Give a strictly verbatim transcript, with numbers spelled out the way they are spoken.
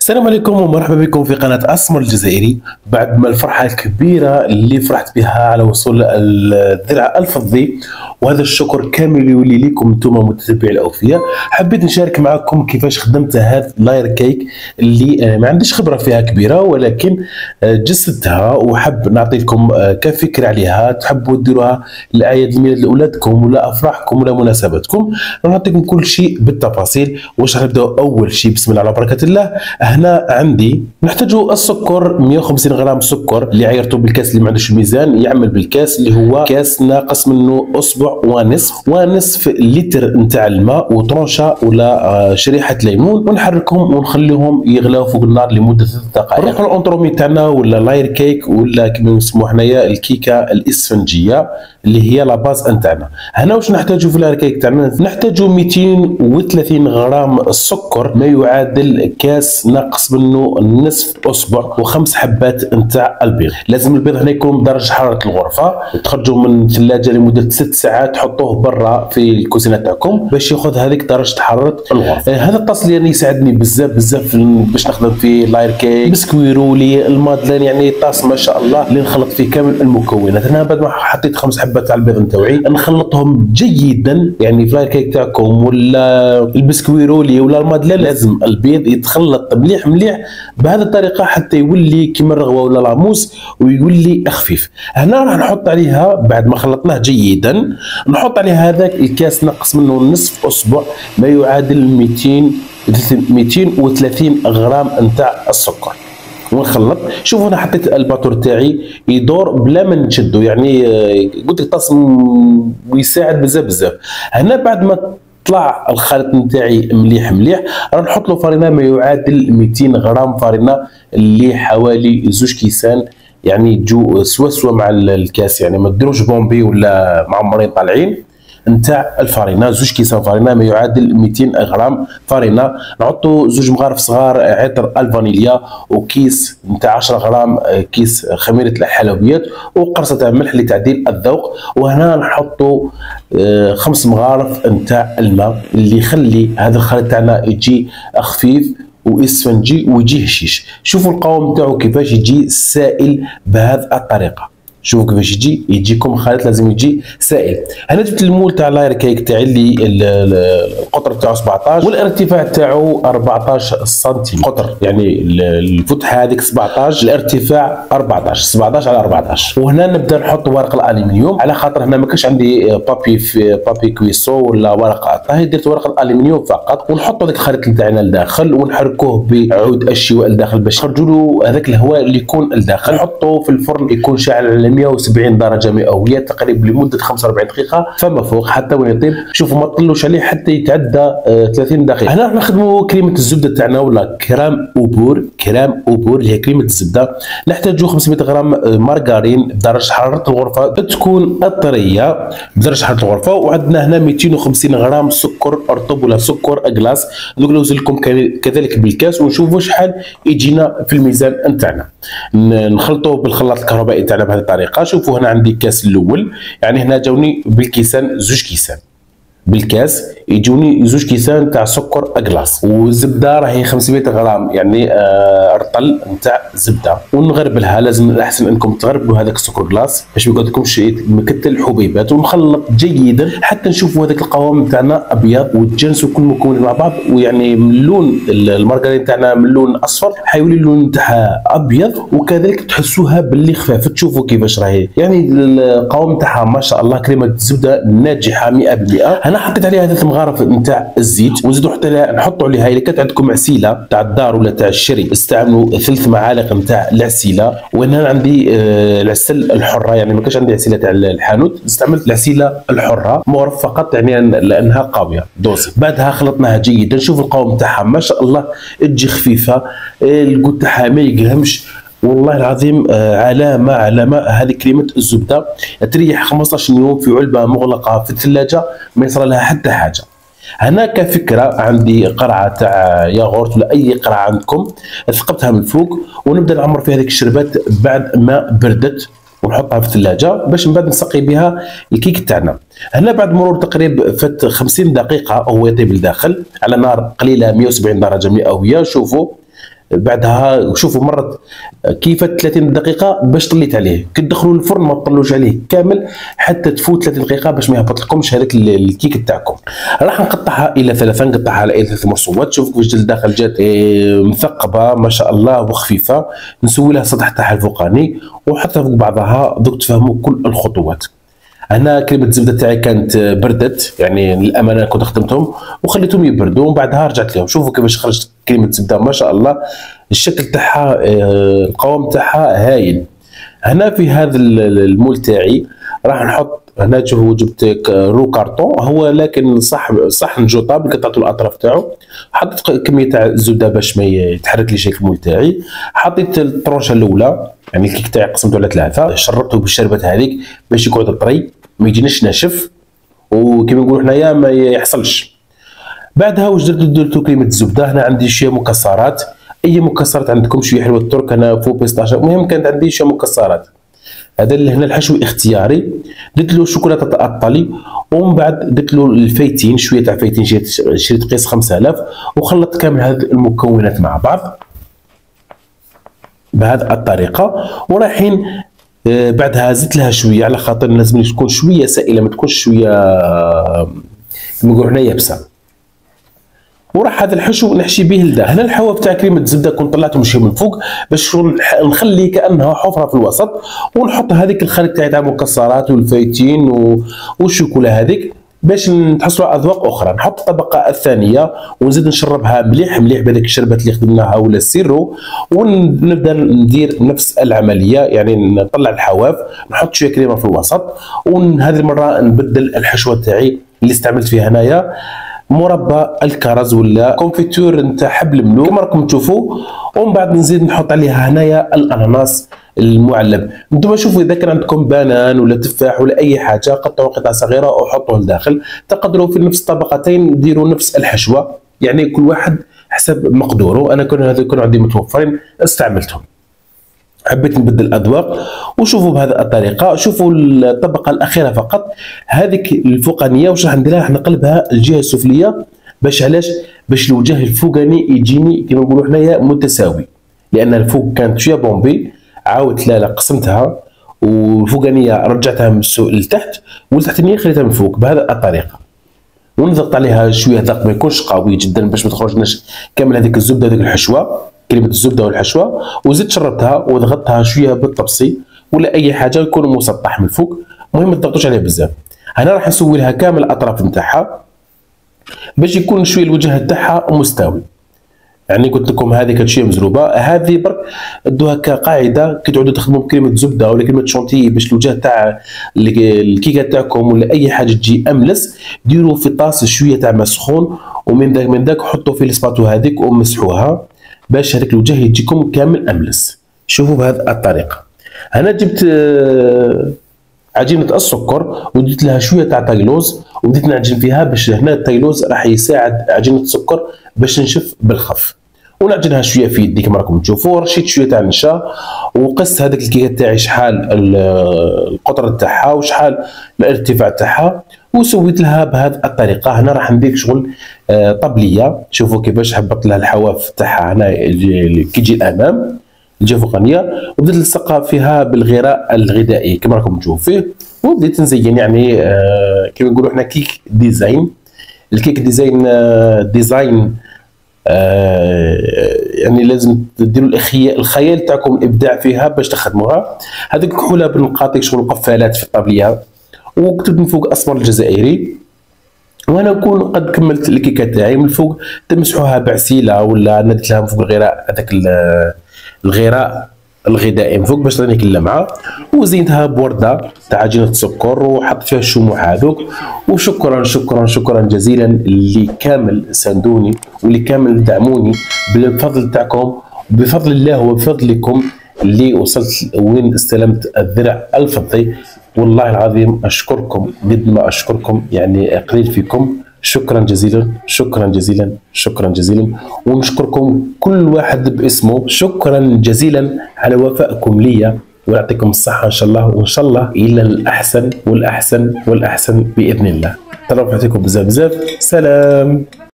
السلام عليكم ومرحبا بكم في قناة اسمر الجزائري. بعد ما الفرحة الكبيرة اللي فرحت بها على وصول الدرع الفضي، وهذا الشكر كامل يولي لكم انتم متتبعي الاوفياء، حبيت نشارك معكم كيفاش خدمت هذا لاير كيك اللي ما عنديش خبرة فيها كبيرة، ولكن جسدتها وحب نعطي لكم كفكرة عليها تحبوا ديروها لأعياد الميلاد لأولادكم ولا أفراحكم ولا مناسباتكم. نعطيكم كل شيء بالتفاصيل. واش غنبداو أول شيء بسم الله على بركة الله. هنا عندي نحتاج السكر مئة وخمسين غرام سكر اللي عيرته بالكاس، اللي ما عندوش الميزان يعمل بالكاس اللي هو كاس ناقص منه اصبع ونصف ونصف لتر نتاع الماء وطرونشه ولا شريحه ليمون، ونحركهم ونخليهم يغلاو فوق النار لمده ثلاث دقائق. نروحوا الانطرومي تاعنا ولا لاير كيك ولا كما نسموه حنايا الكيكه الاسفنجيه اللي هي لاباز نتاعنا. هنا واش نحتاجو في اللاير كيك تاعنا؟ نحتاجو مئتين وثلاثين غرام السكر ما يعادل كاس ناقص منه نصف اصبع وخمس حبات نتاع البيض. لازم البيض هنا يكون بدرجه حراره الغرفه، تخرجوا من الثلاجه لمده ست ساعات، تحطوه برا في الكوزينه تاعكم باش ياخذ هذيك درجه حراره الغرفه. آه هذا الطاس يعني يساعدني بزاف بزاف باش نخدم فيه لاير كيك، بسكوي رولي، المادلين، يعني طاس ما شاء الله اللي نخلط فيه كامل المكونات. هنا بعد ما حطيت خمس حبات تاع البيض نتاوعي نخلطهم جيدا، يعني في اللاير كيك تاعكم ولا البسكوي رولي ولا المادلين لازم البيض يتخلط مليح مليح بهذه الطريقه حتى يولي كيما الرغوه ولا لاموس ويولي خفيف. هنا راح نحط عليها بعد ما خلطناه جيدا، نحط عليها هذاك الكاس نقص منه نصف اصبع ما يعادل مئتين وثلاثين غرام نتاع السكر ونخلط. شوفوا انا حطيت الباتور تاعي يدور بلا ما نشدو، يعني قلت لك طاس ويساعد بزاف بزاف. هنا بعد ما طلع الخليط نتاعي مليح مليح راه نحط له فارينه ما يعادل مئتين غرام فارينه اللي حوالي زوج كيسان، يعني تجو سوا سوا مع الكاس، يعني ما ديروش بومبي ولا معمرين طالعين نتاع الفارينه. زوج كيسان فارينه ما يعادل مئتين غرام فارينه. نحطوا زوج مغارف صغار عطر الفانيليا وكيس نتاع عشرة غرام كيس خميره الحلويات وقرصه تاع ملح لتعديل الذوق. وهنا نحطوا خمس مغارف نتاع الماء اللي يخلي هذا الخليط تاعنا يجي خفيف واسفنجي ويجي هشيش. شوفوا القوام نتاعو كيفاش يجي سائل بهذه الطريقه. شوفوا كيفاش يجي، يجيكم خليط لازم يجي سائل. هنا جبت المول تاع اللاير كيك تاعي اللي القطر تاعو سبعطاش والارتفاع تاعو أربعطاش سنتيم قطر، يعني الفتحه هذيك سبعطاش، الارتفاع أربعطاش، سبعطاش على أربعطاش. وهنا نبدا نحط ورق الالمنيوم على خاطر هنا ما كانش عندي بابي في بابي كويسو ولا ورقه طهي، درت ورق الالمنيوم فقط. ونحطوا هذاك الخليط تاعنا لداخل ونحركوه بعود الشواء لداخل باش يخرجوا له هذاك الهواء اللي يكون لداخل. نحطوه في الفرن يكون شاعل على مئة وسبعين درجه مئويه تقريبا لمده خمسة وأربعين دقيقه فما فوق حتى وين يطيب. شوفوا ما تطلوش عليه حتى يتعدى ثلاثين دقيقه. هنا راح نخدموا كريمه الزبده تاعنا ولا كرام اوبور. كرام اوبور اللي هي كريمه الزبده، نحتاجوا خمسمئة غرام مارغرين بدرجه حراره الغرفه تكون طريه بدرجه حراره الغرفه. وعندنا هنا مئتين وخمسين غرام سكر ارطب ولا سكر اكلاس، دوك نوز لكم كذلك بالكاس ونشوفوا شحال يجينا في الميزان تاعنا. نخلطوه بالخلاط الكهربائي تاعنا بهذه الطريقه. شوفوا هنا عندي الكاس الاول، يعني هنا جاوني بالكيسان زوج كيسان بالكاس، يجوني زوج كيسان تاع سكر اكلاص. والزبده راهي خمسمئة غرام، يعني آه رطل نتاع زبده ونغربلها. لازم الاحسن انكم تغربوا هذاك السكر كلاص باش ما يقعدكمش مكتل الحبيبات. ونخلط جيدا حتى نشوفوا هذاك القوام تاعنا ابيض وتجانسوا كل مكون مع بعض، ويعني من لون المارغرين تاعنا من لون اصفر حيولي اللون تاعها ابيض، وكذلك تحسوها باللي خفاف. تشوفوا كيفاش راهي، يعني القوام تاعها ما شاء الله كريمه الزبده ناجحه مئة بالمئة. انا حطيت عليها ثلاث مغارف نتاع الزيت ونزيدوا حتى نحطوا عليها. الا كانت عندكم عسيله تاع الدار ولا تاع الشري استعملوا ثلث معالق نتاع العسيله. وهنا عندي العسل الحره، يعني ما كانش عندي عسيله تاع الحانوت، استعملت العسيله الحره مغرف فقط، يعني لانها قويه دوز. بعدها خلطناها جيدا. شوف القوام تاعها ما شاء الله تجي خفيفه، القوت تاعها ما يقهمش، والله العظيم علامه علامه. هذه كريمه الزبده تريح خمسطاش يوم في علبه مغلقه في الثلاجه ما يصير لها حتى حاجه. هنا كفكره عندي قرعه تاع ياغورت ولا اي قرعه عندكم، ثقبتها من فوق ونبدا نعمر فيها هذيك الشربات بعد ما بردت ونحطها في الثلاجه باش من بعد نسقي بها الكيك تاعنا. هنا بعد مرور تقريبا فات خمسين دقيقه هو يطيب لداخل على نار قليله مئة وسبعين درجه مئويه. شوفوا بعدها شوفوا مرت كيف ثلاثين دقيقه باش طليت عليه، كتدخلوا الفرن ما تطلوش عليه كامل حتى تفوت ثلاثين دقيقه باش ما يهبطلكمش هذاك الكيك تاعكم. راح نقطعها الى ثلاثه، نقطعها على الى ثلاث مرسومات. شوفوا كيفاش الداخل جات مثقبه ما شاء الله وخفيفه. نسوي لها السطح تاعها الفوقاني وحطها فوق بعضها، دوك تفهموا كل الخطوات. هنا كريمه الزبده تاعي كانت بردت، يعني للامانه كنت خدمتهم وخليتهم يبردوا ومن بعدها رجعت لهم. شوفوا كيفاش خرجت كريمه الزبده ما شاء الله، الشكل تاعها القوام تاعها هايل. هنا في هذا المول تاعي راح نحط هنا، تشوفوا جبت رو كارطون هو لكن صح صحن جوطاب قطعت الاطراف تاعو، حطيت كميه تاع الزبده باش ما يتحركليش المول تاعي. حطيت الطرونشه الاولى يعني الكيك تاعي قسمته على ثلاثه، شربته بالشربات هذيك باش يقعد طري ما يجينيش ناشف وكما نقولوا حنايا ما يحصلش. بعدها واش درت؟ درت كريمه الزبده. هنا عندي شويه مكسرات، اي مكسرات عندكم شويه حلوه الترك، انا فوق بيستاشيو، المهم كانت عندي شويه مكسرات. هذا اللي هنا الحشو اختياري، درت له شوكولاته الاطلي ومن بعد درت له الفايتين شويه تاع فايتين، شريت قيس خمسة آلاف وخلطت كامل هذه المكونات مع بعض بهذه الطريقه. ورايحين بعدها زدت لها شويه على خاطر لازم تكون شويه سائله ما تكونش شويه كما نقولوا هنا يابسه. وراح هذا الحشو نحشي به لده. هنا الحواف تاع كريمه الزبده كنت طلعته مشي من فوق باش نخلي كانها حفره في الوسط، ونحط هذيك الخليط تاعي تاع المكسرات والفايتين والشوكولا هذيك باش نتحصلوا على اذواق اخرى. نحط الطبقه الثانيه ونزيد نشربها مليح مليح بهذيك الشربات اللي خدمناها ولا السيرو، ونبدا ندير نفس العمليه، يعني نطلع الحواف نحط شويه كريمه في الوسط، وهذه المره نبدل الحشوه تاعي اللي استعملت فيها هنايا مربى الكرز ولا كونفيتور نتاع حبل الملوك كما راكم تشوفوا. ومن بعد نزيد نحط عليها هنايا الاناناس المعلب. نتوما شوفوا اذا كان عندكم بانان ولا تفاح ولا اي حاجه قطعوا قطع صغيره وحطوه لداخل، تقدروا في نفس الطبقتين ديروا نفس الحشوه، يعني كل واحد حسب مقدوره. انا كانوا هذو كانوا عندي متوفرين استعملتهم، حبيت نبدل الاذواق. وشوفوا بهذه الطريقه، شوفوا الطبقه الاخيره فقط هذيك الفوقانيه واش راح نديرها، راح نقلبها الجهه السفليه باش علاش؟ باش الوجه الفوقاني يجيني كما نقولوا حنايا متساوي، لان الفوق كانت شويه بومبي عاودت لا لا قسمتها والفوقانيه رجعتها من السوق لتحت والتحتانيه خليتها من فوق بهذه الطريقه. ونضغط عليها شويه ضغط ما يكونش قوي جدا باش ما تخرجناش كامل هذيك الزبده هذيك الحشوه كريمه الزبده والحشوه. وزدت شربتها وضغطتها شويه بالطبسي ولا اي حاجه يكون مسطح من فوق، المهم ما تضغطوش عليه بزاف. هنا راح نسوي لها كامل الاطراف نتاعها باش يكون شويه الوجه نتاعها مستوي، يعني قلت لكم هذه كانت شويه مزروبه. هذه برك ادوها كقاعده كي تعودوا تخدموا بكريمه الزبده ولا كريمه الشونتي باش الوجه تاع الكيكه تاعكم ولا اي حاجه تجي املس، ديروا في طاس شويه تاع ماء سخون ومن ذاك من ذاك حطوا في السباتو هذيك ومسحوها باش هذاك الوجه يجيكم كامل املس. شوفوا بهذه الطريقه. هنا جبت عجينه السكر وديت لها شويه تاع تايلوز وبديت نعجن فيها، باش هنا التايلوز راح يساعد عجينه السكر باش تنشف بالخف. ونعجنها شويه في يدي كما راكم تشوفوا، رشيت شويه تاع النشا وقست هذاك الكيكه تاعي شحال القطر تاعها وشحال الارتفاع تاعها وسويت لها بهذه الطريقه. هنا راح ندير شغل طبليه، شوفوا كيفاش هبط لها الحواف تاعها هنا كي تجي الامام الجهه الفوقانيه، وبديت نلصقها فيها بالغراء الغذائي كما راكم تشوفوا فيه، وبديت نزين يعني آه كما نقولوا احنا كيك ديزاين. الكيك ديزاين آه ديزاين آه يعني لازم ديروا الخيال تاعكم الابداع فيها باش تخدموها. هذيك الكحوله بالمقاطيك شغل قفالات في الطابليه، وكتبت من فوق اسمر الجزائري. وانا نكون قد كملت الكيكه تاعي من فوق تمسحوها بعسيله ولا نديت لها من فوق الغراء هذاك الغراء الغذائي من فوق باش تعطيني اللمعه، وزينتها بورده تاع عجينه السكر وحط فيها الشموع هذوك. وشكرا شكرا شكرا جزيلا اللي كامل ساندوني واللي كامل دعموني بالفضل تاعكم، بفضل الله وبفضلكم اللي وصلت وين استلمت الذرع الفضي. والله العظيم اشكركم قد ما اشكركم، يعني قليل فيكم. شكرا جزيلا شكرا جزيلا شكرا جزيلا، ونشكركم كل واحد باسمه. شكرا جزيلا على وفائكم لي، ويعطيكم الصحه ان شاء الله، وان شاء الله الى الاحسن والاحسن والاحسن باذن الله. ترى يعطيكم بزاف بزاف. سلام.